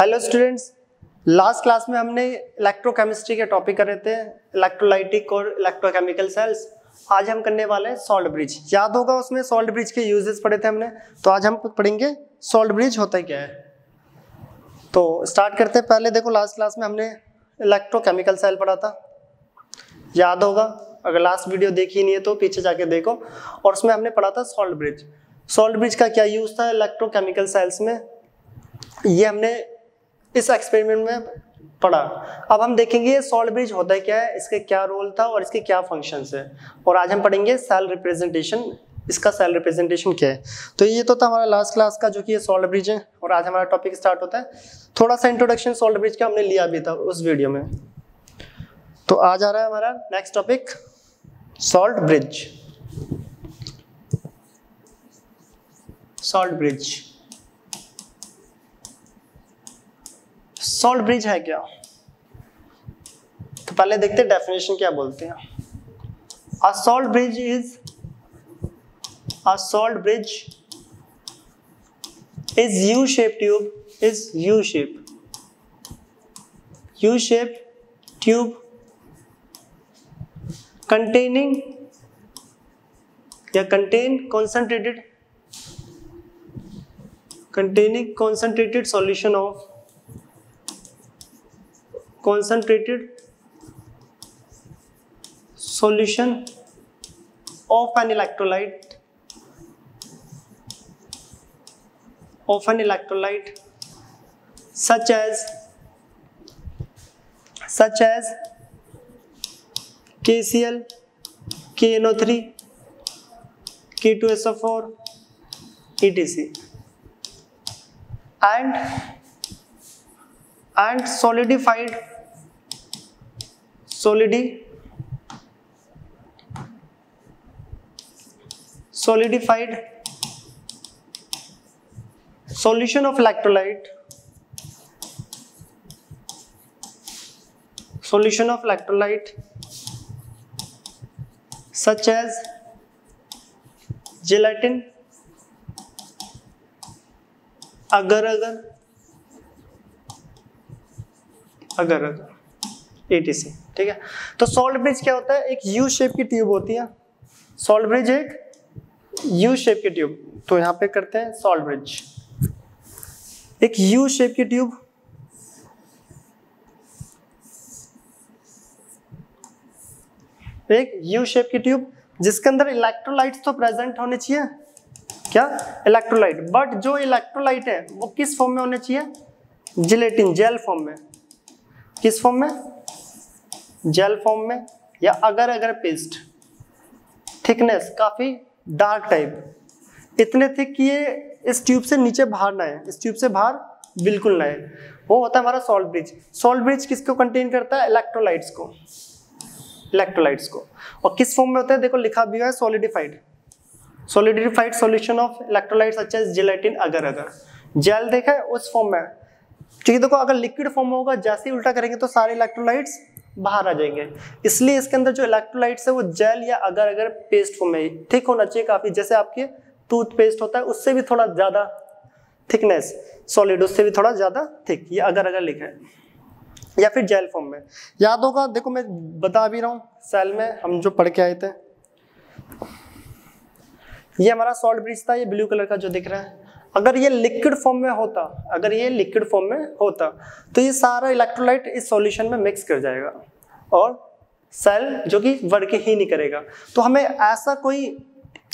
Hello students, last class में हमने electrochemistry के टॉपिक कर रहे थे, इलेक्ट्रोलाइटिक और इलेक्ट्रोकेमिकल सेल्स। आज हम करने वाले हैं सॉल्ट ब्रिज। याद होगा उसमें सॉल्ट ब्रिज के यूजेस पढ़े थे हमने, तो आज हम पढ़ेंगे सॉल्ट ब्रिज होता क्या है। तो स्टार्ट करते हैं। पहले देखो, लास्ट क्लास में हमने इलेक्ट्रोकेमिकल सेल पढ़ा था, याद होगा। अगर लास्ट वीडियो देखी नहीं है तो पीछे जाके देखो। और उसमें हमने पढ़ा था सॉल्ट ब्रिज। सॉल्ट ब्रिज का क्या यूज था इलेक्ट्रोकेमिकल सेल्स में, ये हमने इस एक्सपेरिमेंट में पढ़ा। अब हम देखेंगे ये सॉल्ट ब्रिज होता है क्या है, इसके क्या रोल था और इसके क्या फंक्शंस है। और आज हम पढ़ेंगे सेल रिप्रेजेंटेशन, इसका सेल रिप्रेजेंटेशन क्या है। तो ये तो था हमारा लास्ट क्लास का, जो कि ये सॉल्ट ब्रिज है। और आज हमारा टॉपिक स्टार्ट होता है। थोड़ा सा इंट्रोडक्शन सॉल्ट ब्रिज का हमने लिया भी था उस वीडियो में। तो आज आ रहा है हमारा next topic, salt bridge. Salt bridge है क्या, तो पहले देखते हैं डेफिनेशन क्या बोलते हैं। A salt bridge is U shape tube, is U shape tube containing या containing concentrated solution of an electrolyte such as KCl, KNO3, K2SO4, etc. and solidified solution of electrolyte such as gelatin, agar etc. ठीक है। तो salt bridge क्या होता है, एक U shape की tube होती है। सॉल्ट ब्रिज एक यू शेप की ट्यूब, तो यहां पे करते हैं सॉल्ट ब्रिज, एक यू शेप की ट्यूब जिसके अंदर इलेक्ट्रोलाइट्स तो प्रेजेंट होने चाहिए। क्या इलेक्ट्रोलाइट, बट जो इलेक्ट्रोलाइट है वो किस फॉर्म में होने चाहिए, जिलेटिन, जेल फॉर्म में। किस फॉर्म में, जेल फॉर्म में या अगर पेस्ट। थिकनेस काफी डार्क टाइप, इतने थिक कि ये इस ट्यूब से नीचे बाहर ना आए, इस ट्यूब से बाहर बिल्कुल ना आए। वो होता है हमारा सॉल्ट ब्रिज। सॉल्ट ब्रिज किसको कंटेन करता है, इलेक्ट्रोलाइट्स को। और किस फॉर्म में होता है, देखो लिखा भी है सॉलिडिफाइड, सॉल्यूशन ऑफ इलेक्ट्रोलाइट्स अच्छा जिलेटिन अगर जेल, देखा है उस फॉर्म में। क्योंकि देखो अगर लिक्विड फॉर्म होगा, जैसे ही उल्टा करेंगे तो सारे इलेक्ट्रोलाइट्स बाहर आ जाएंगे, इसलिए इसके अंदर जो इलेक्ट्रोलाइट्स है वो जेल या अगर पेस्ट फॉर्म में थिक होना चाहिए काफी। जैसे आपके टूथपेस्ट होता है उससे भी थोड़ा ज्यादा थिकनेस, सॉलिड उससे भी थोड़ा ज्यादा थिक, ये अगर लिखा है, या फिर जेल फॉर्म में। याद होगा, देखो मैं बता भी रहा हूं, सेल में हम जो पढ़ के आए थे, ये हमारा सॉल्ट ब्रिज था, ये ब्लू कलर का जो दिख रहा है। अगर ये लिक्विड फॉर्म में होता, तो ये सारा इलेक्ट्रोलाइट इस सॉल्यूशन में मिक्स कर जाएगा और सेल जो कि वर्क ही नहीं करेगा। तो हमें ऐसा कोई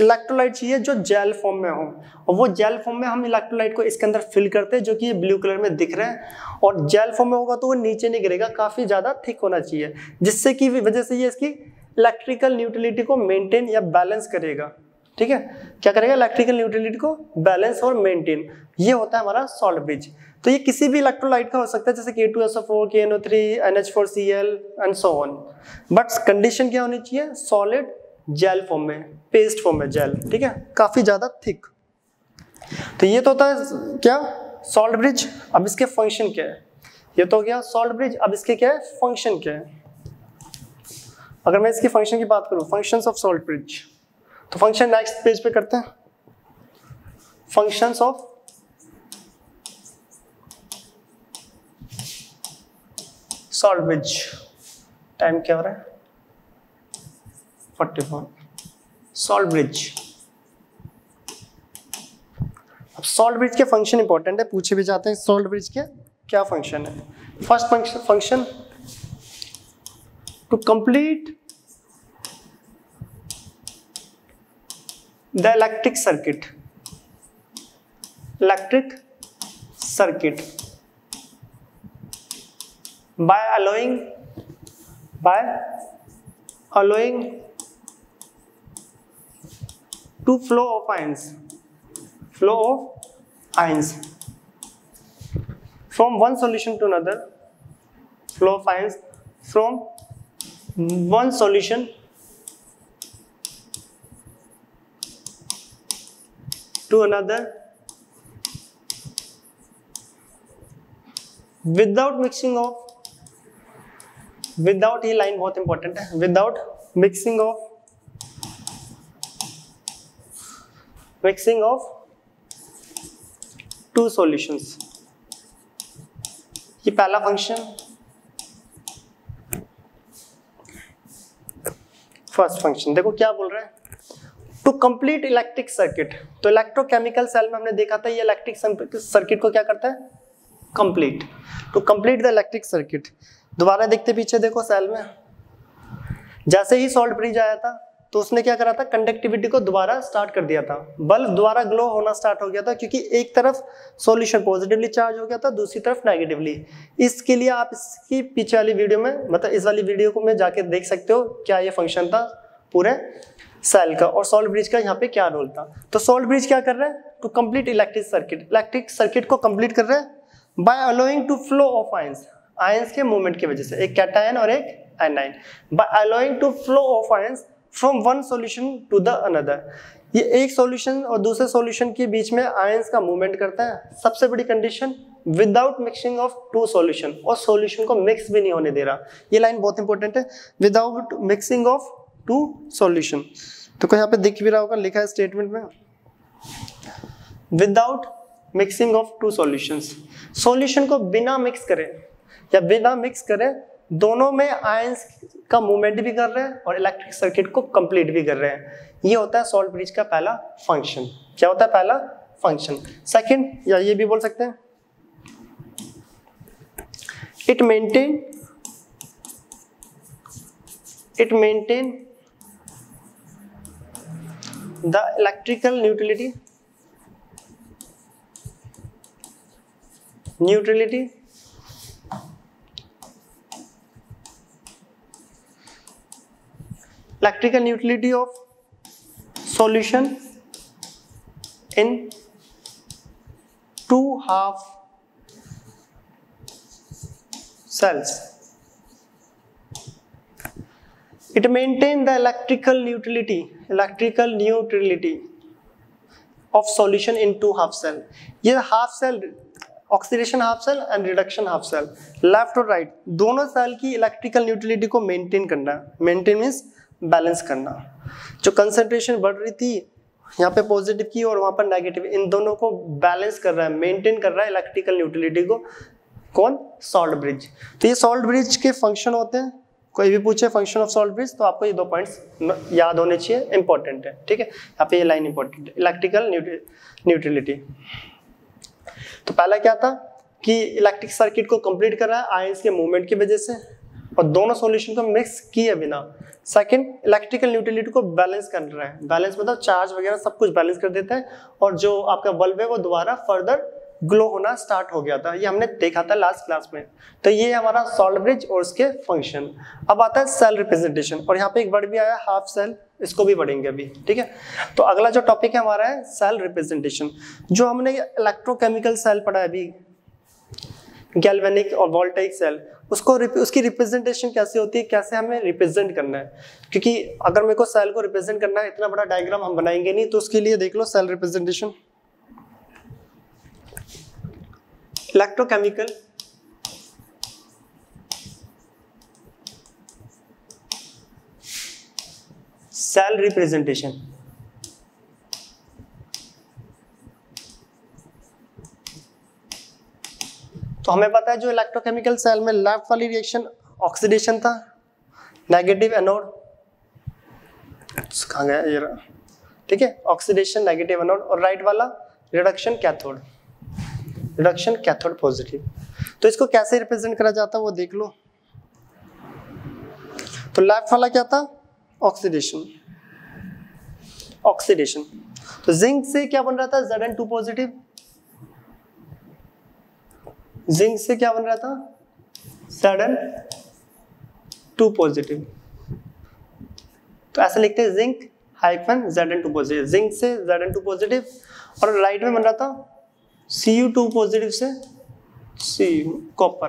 इलेक्ट्रोलाइट चाहिए जो जेल फॉर्म में हो, और वो जेल फॉर्म में हम इलेक्ट्रोलाइट को इसके अंदर फिल करते हैं, जो कि ये ब्लू कलर में दिख रहे हैं। और जेल फॉर्म में होगा तो वो नीचे नहीं गिरेगा, काफ़ी ज़्यादा थिक होना चाहिए, जिससे की वजह से ये इसकी इलेक्ट्रिकल न्यूट्रलिटी को मेंटेन या बैलेंस करेगा। ठीक है, क्या करेगा, इलेक्ट्रिकल न्यूट्रलिटी को बैलेंस और मेंटेन। ये होता है हमारा सॉल्ट ब्रिज। तो ये किसी भी इलेक्ट्रोलाइट का हो सकता है, जैसे K2SO4, KNO3, NH4Cl and so on. But condition क्या होनी चाहिए, सॉलिड जेल फॉर्म में, पेस्ट फॉर्म में जेल, ठीक है, काफी ज्यादा थिक। तो ये तो होता है क्या सॉल्ट ब्रिज। अब इसके फंक्शन क्या है, ये तो हो गया सॉल्ट ब्रिज। अब इसके क्या है फंक्शन, क्या है अगर मैं इसके फंक्शन की बात करूं, फंक्शंस ऑफ सॉल्ट ब्रिज। तो फंक्शन नेक्स्ट पेज पे करते हैं, फंक्शंस ऑफ सॉल्वेज। टाइम क्या हो रहा है 41। सॉल्वेज, अब सॉल्वेज के फंक्शन इंपॉर्टेंट है, पूछे भी जाते हैं सॉल्वेज के क्या फंक्शन है। First function to complete the electric circuit. Electric circuit by allowing to flow of ions from one solution to another, flow of ions from one solution to another without mixing of, without, ये line बहुत important है, without mixing of two solutions. ये पहला function, first function. देखो क्या बोल रहा है, टू कंप्लीट इलेक्ट्रिक सर्किट। तो इलेक्ट्रोकेमिकल सेल में हमने देखा था ये इलेक्ट्रिक सर्किट को क्या करता है complete. To complete the electric circuit, दोबारा देखते पीछे देखो सेल में, जैसे ही सॉल्ट ब्रिज आया था तो उसने क्या करा था कंडक्टिविटी को दोबारा स्टार्ट कर दिया था, बल्ब दोबारा ग्लो होना स्टार्ट हो गया था क्योंकि एक तरफ सॉल्यूशन पॉजिटिवली चार्ज हो गया था, दूसरी तरफ नेगेटिवली। इसके लिए आप इसकी पीछे वाली वीडियो में, मतलब इस वाली वीडियो को में जाके देख सकते हो क्या ये फंक्शन था पूरे सेल का और सॉल्ट ब्रिज का यहाँ पे क्या रोल था। तो सॉल्ट ब्रिज क्या कर रहे हैं to complete electric circuit, electric circuit को कंप्लीट कर रहे हैं By allowing to flow of ions, ions के मूवमेंट की वजह से, एक कैटायन और एक anion, by allowing to flow of ions from one solution to the another, ये एक सॉल्यूशन और दूसरे सॉल्यूशन के बीच में आयंस का मूवमेंट करता है। सबसे बड़ी condition without mixing of two solution, और सॉल्यूशन को मिक्स भी नहीं होने दे रहा। ये लाइन बहुत इंपॉर्टेंट है, without mixing of two solution. तो यहाँ पे दिख भी रहा होगा लिखा है स्टेटमेंट में, without mixing of two solutions. Solution को बिना मिक्स करें या बिना मिक्स करें, दोनों में आयंस का मूवमेंट भी कर रहे हैं और इलेक्ट्रिक सर्किट को कंप्लीट भी कर रहे हैं। ये होता है सॉल्ट ब्रिज का पहला फंक्शन। क्या होता है पहला फंक्शन। सेकंड, या ये भी बोल सकते हैं, it maintain the electrical neutrality electrical neutrality of solution in two half cells. It maintain the electrical neutrality of solution in two half cell. ये half cell, oxidation half cell and reduction half cell, left और right दोनों cell की electrical neutrality को maintain करना। Maintain means balance करना। जो concentration बढ़ रही थी यहाँ पे पॉजिटिव की और वहाँ पर नेगेटिव, इन दोनों को बैलेंस कर रहा है, मेंटेन कर रहा है इलेक्ट्रिकल न्यूट्रलिटी को। कौन? Salt bridge. तो ये सॉल्ट ब्रिज के फंक्शन होते हैं। कोई भी पूछे फंक्शन ऑफ सॉल्ट ब्रिज तो आपको ये दो पॉइंट्स याद होने चाहिए, इंपॉर्टेंट है। ठीक है, यहाँ पे ये लाइन इंपॉर्टेंट है, इलेक्ट्रिकल न्यूट्रलिटी। तो पहला क्या था कि इलेक्ट्रिक सर्किट को कंप्लीट कर रहा है आयंस के मूवमेंट की वजह से और दोनों सॉल्यूशन को मिक्स किए बिना। सेकंड, इलेक्ट्रिकल न्यूट्रलिटी को बैलेंस कर रहा है। बैलेंस मतलब चार्ज वगैरह सब कुछ बैलेंस कर देता है और जो आपका बल्ब है वो दोबारा फर्दर ग्लो होना स्टार्ट हो गया था। ये हमने देखा था लास्ट क्लास में। तो ये हमारा सॉल्ट ब्रिज और उसके फंक्शन। अब आता है सेल रिप्रेजेंटेशन, और यहाँ पे एक वर्ड भी आया हाफ सेल, इसको भी पढ़ेंगे अभी। ठीक है, तो अगला जो टॉपिक है हमारा है सेल रिप्रेजेंटेशन। जो हमने इलेक्ट्रोकेमिकल सेल पढ़ा है अभी, गैल्वेनिक और वोल्टेइक सेल, उसको उसकी रिप्रेजेंटेशन कैसे होती है, कैसे हमें रिप्रेजेंट करना है। क्योंकि अगर मेरे को सेल को रिप्रेजेंट करना है, इतना बड़ा डायग्राम हम बनाएंगे नहीं, तो उसके लिए देख लो सेल रिप्रेजेंटेशन। तो हमें पता है जो इलेक्ट्रोकेमिकल सेल में लेफ्ट वाली रिएक्शन ऑक्सीडेशन था, नेगेटिव एनोड कहाँ गया ये, ठीक है, ऑक्सीडेशन नेगेटिव एनोड, और राइट वाला reduction cathode, reduction cathode positive. तो इसको कैसे रिप्रेजेंट करा जाता है वो देख लो। तो लेफ्ट वाला क्या था, ऑक्सीडेशन, ऑक्सीडेशन। तो जिंक से क्या बन रहा था, Zn2 पॉजिटिव, जिंक से क्या बन रहा था, Zn2 पॉजिटिव। तो ऐसे लिखते हैं zinc hyphen Zn2 positive, zinc से Zn2 पॉजिटिव, और राइट में बन रहा था Cu2 पॉजिटिव से कॉपर,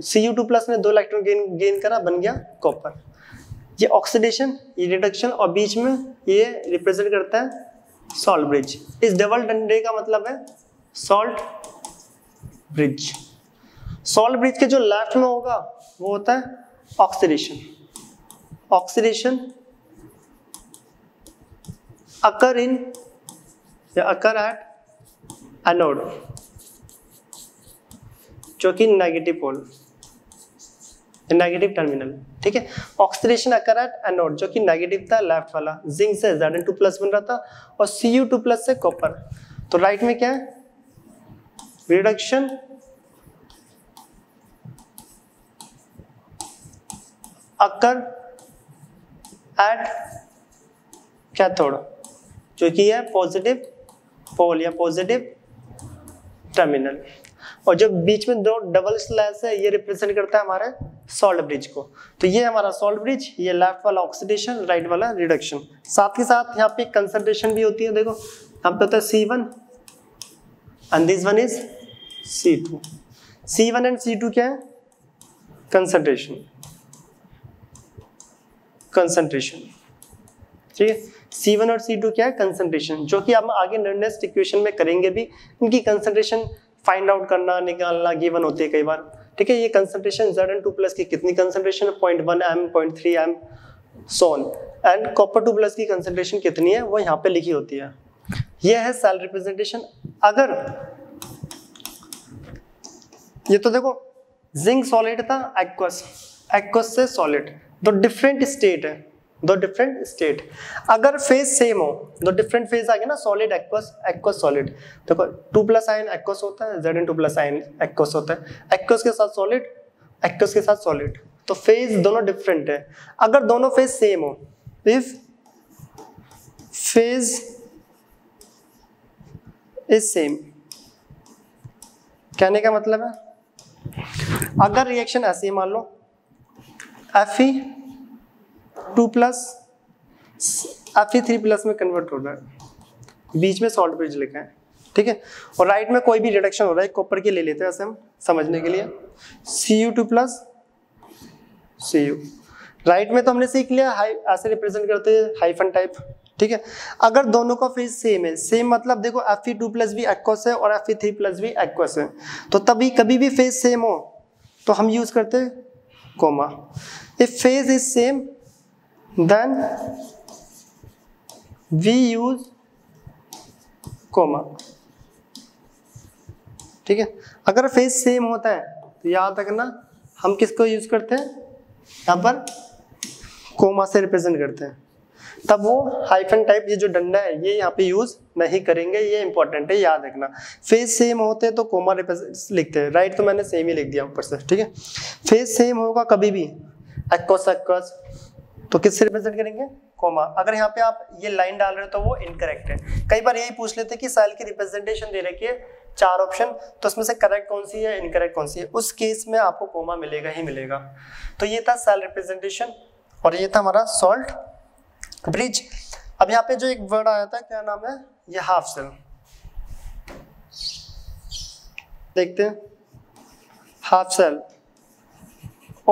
Cu2+ ने 2 इलेक्ट्रॉन गेन करा, बन गया कॉपर। ये ऑक्सीडेशन, ये रिडक्शन, और बीच में ये रिप्रेजेंट करता है सॉल्ट ब्रिज। इस डबल डंडे का मतलब है सॉल्ट ब्रिज। सॉल्ट ब्रिज के जो लेफ्ट में होगा वो होता है ऑक्सीडेशन, ऑक्सीडेशन अकर इन या अकर एट एनोड, जो कि नेगेटिव पोल, नेगेटिव टर्मिनल, ठीक है। ऑक्सीडेशन अकर एट एनोड, जो कि नेगेटिव था लेफ्ट वाला, जिंक से Zn2+ बन रहा था और Cu2+ से कॉपर। तो राइट में क्या है, रिडक्शन अकर एट कैथोड, जो कि है पॉजिटिव पोल या पॉजिटिव टर्मिनल, और जब बीच में दो डबल स्लैश है ये रिप्रेजेंट करता है हमारे सॉल्ट ब्रिज को। तो ये हमारा सॉल्ट ब्रिज, ये लेफ्ट वाला ऑक्सीडेशन, राइट वाला रिडक्शन। साथ ही साथ यहाँ पे कंसंट्रेशन भी होती है, देखो यहाँ पे होता है C1 and this one is C2। C1 and C2 क्या है, कंसंट्रेशन, कंसंट्रेशन, ठीक है। C1 और C2 क्या है, कंसंट्रेशन, जो कि हम आगे नेक्स्ट इक्वेशन में करेंगे भी, इनकी कंसंट्रेशन फाइंड आउट करना, निकालना गिवन होती है कई बार, ठीक है। ये कंसंट्रेशन Zn2+ की कितनी कंसंट्रेशन है, 0.1 m, 0.3 m, सोन, एंड कॉपर 2+ की कंसंट्रेशन कितनी है वो यहाँ पे लिखी होती है। ये है सेल रिप्रेजेंटेशन। अगर ये तो देखो जिंक सॉलिड था, एक्वस, एक्वस से सॉलिड, दो डिफरेंट स्टेट है, दो डिफरेंट स्टेट। अगर फेज सेम हो, दो डिफरेंट फेज आ गए ना, सॉलिड एक्वस, एक्वस सॉलिड, देखो 2+ आयन एक्वस होता है, Zn2+ आयन एक्वस होता है, एक्वस के साथ सॉलिड, एक्वस के साथ सॉलिड, तो फेज दोनों डिफरेंट है। अगर दोनों फेज सेम हो, इफ फेज इज सेम, कहने का मतलब है अगर रिएक्शन ऐसे ही मान लो Fe2+ Fe3+ में कन्वर्ट हो रहा है, बीच में सॉल्ट ब्रिज लिखा है, ठीक है, और राइट में कोई भी रिडक्शन हो रहा है, कॉपर के ले लेते हैं ऐसे हम समझने के लिए, Cu2+ Cu, राइट में तो हमने सीख लिया, ऐसे रिप्रेजेंट करते हैं हाइफन टाइप, ठीक है। अगर दोनों का फेज सेम है, सेम मतलब देखो Fe2+ भी एक्वस है और Fe3+ भी एक्वस है, तो तभी कभी भी फेज सेम हो तो हम यूज करते हैं comma. If phase is same then we use comma, ठीक है। अगर फेज सेम होता है तो यहां तक ना हम किसको यूज करते हैं, यहाँ पर कोमा से रिप्रेजेंट करते हैं, तब वो हाइफन टाइप, ये जो डंडा है ये यहाँ पे यूज नहीं करेंगे, ये इंपॉर्टेंट है याद रखना। फेज सेम होते हैं तो कोमा लिखते हैं, राइट तो मैंने सेम ही लिख दिया ऊपर से, ठीक है। फेज सेम होगा कभी भी एक्वस एक्वस तो किससे रिप्रेजेंट करेंगे, कोमा। अगर यहाँ पे आप ये लाइन डाल रहे हो तो वो इनकरेक्ट है। कई बार यही पूछ लेते हैं कि सेल की रिप्रेजेंटेशन दे रखी है 4 ऑप्शन, तो उसमें से करेक्ट कौन सी है, इनकरेक्ट कौन सी है, उस केस में आपको कोमा मिलेगा ही मिलेगा। तो ये था सेल रिप्रेजेंटेशन और ये था हमारा सॉल्ट ब्रिज। अब यहाँ पे जो एक वर्ड आया था, क्या नाम है, ये हाफ सेल, देखते हैं, हाफ सेल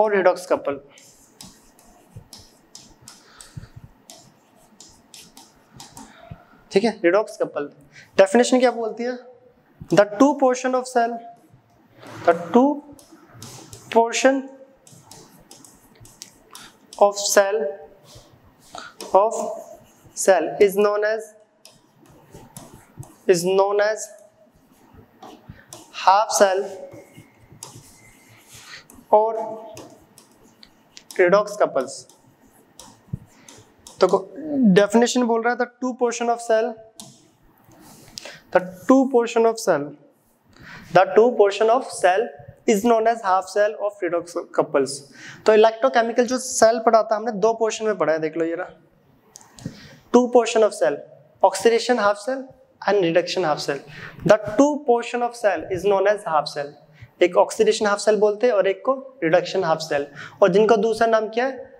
और रेडॉक्स कपल। ठीक है, रेडॉक्स कपल डेफिनेशन क्या बोलती है, the two portion of cell, the two portion of cell is known as half self और रेडॉक्स कपल्स। तो डेफिनेशन बोल रहा है the two portion of cell, the two portion of cell, the two portion of cell is known as half cell of redox couples. तो electrochemical जो cell पढ़ा था हमने दो पोर्शन में पढ़ा है, देख लो ये ना, two portion of cell, oxidation half cell and reduction half cell. The two portion of cell is known as half cell, एक ऑक्सीडेशन हाफ सेल बोलते हैं और एक को रिडक्शन हाफ सेल, और जिनका दूसरा नाम क्या है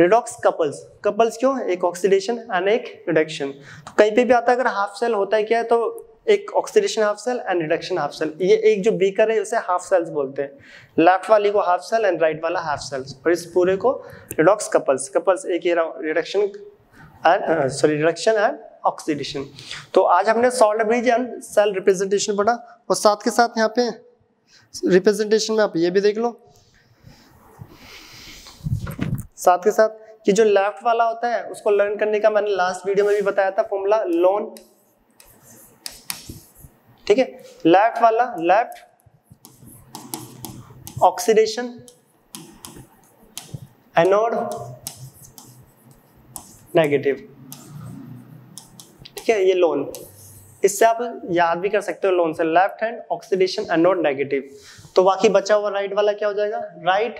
रिडॉक्स कपल्स। कपल्स क्यों, एक ऑक्सीडेशन एंड एक रिडक्शन। तो कहीं पे भी आता है अगर हाफ सेल होता है क्या है, तो एक oxidation half cell and reduction half cell. ये एक जो बीकर है उसे हाफ सेल्स बोलते हैं, लेफ्ट वाली को हाफ सेल एंड राइट वाला हाफ सेल्स, और इस पूरे को रिडॉक्स कपल्स। कपल्स एक ही reduction and reduction and oxidation. तो आज हमने salt bridge and cell representation पढ़ा, और साथ के साथ यहाँ पे रिप्रेजेंटेशन में आप ये भी देख लो, साथ के साथ कि जो लेफ्ट वाला होता है उसको लर्न करने का मैंने लास्ट वीडियो में भी बताया था फॉर्मूला लोन, ठीक है। लेफ्ट वाला, लेफ्ट ऑक्सीडेशन एनोड नेगेटिव, ठीक है, ये लोन, इससे आप याद भी कर सकते हो लोन से, left hand oxidation anode negative. तो बाकी बचा हुआ राइट वाला क्या हो जाएगा, राइट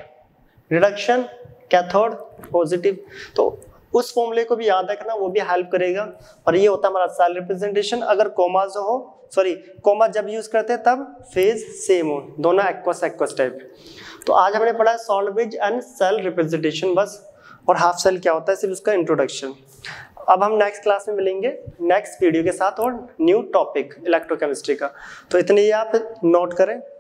रिडक्शन कैथोड पॉजिटिव। तो उस फॉर्मूले को भी याद रखना, वो भी हेल्प करेगा। और ये होता हमारा सेल रिप्रेजेंटेशन। अगर कोमा जो हो, सॉरी कोमा जब यूज करते हैं तब फेज सेम हो, दोनों एक्वस एक्वस टाइप। तो आज हमने पढ़ा salt bridge and cell representation बस, और हाफ सेल क्या होता है सिर्फ उसका इंट्रोडक्शन। अब हम नेक्स्ट क्लास में मिलेंगे नेक्स्ट वीडियो के साथ और न्यू टॉपिक इलेक्ट्रोकेमिस्ट्री का। तो इतने ही आप नोट करें।